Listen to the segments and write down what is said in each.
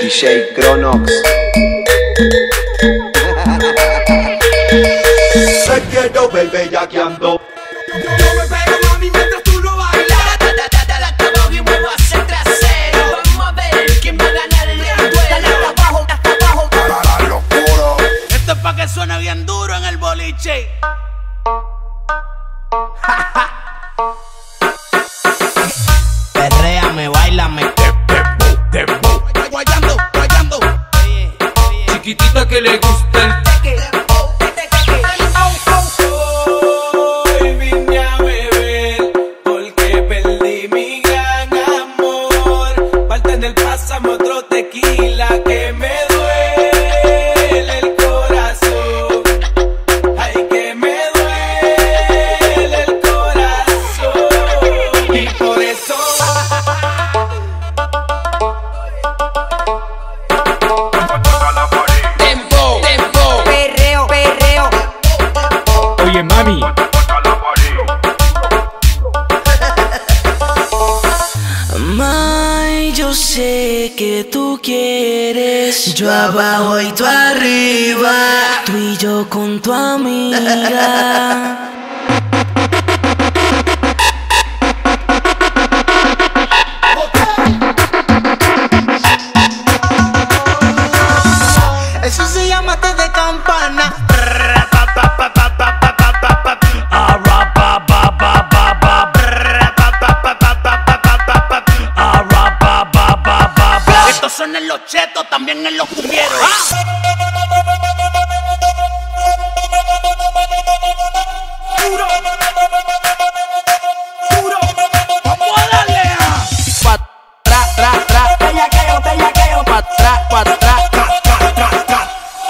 DJ Cronox. Se quedó el bellaqueando. Suena bien duro en el boliche. Perréame, bailame. Guayando, guayando. Oye, oye. Chiquitita que le gusta el teque. Hoy vine a beber porque perdí mi gran amor. Bartender, pásame otro tequila que me duele el mami. May, yo sé que tú quieres, yo abajo y tú arriba, tú y yo con tu amiga. Eso se llama té de campana. En los chetos, también en los cumbieros. Duro, duro, vamos a darle a pat, tra, tra, tra, bellaqueo, pat, tra,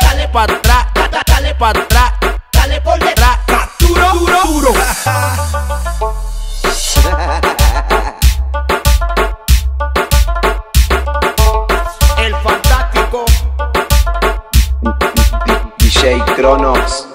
dale pat, tra, dale pat, tra, dale por detrás, duro, duro, duro. Cronox.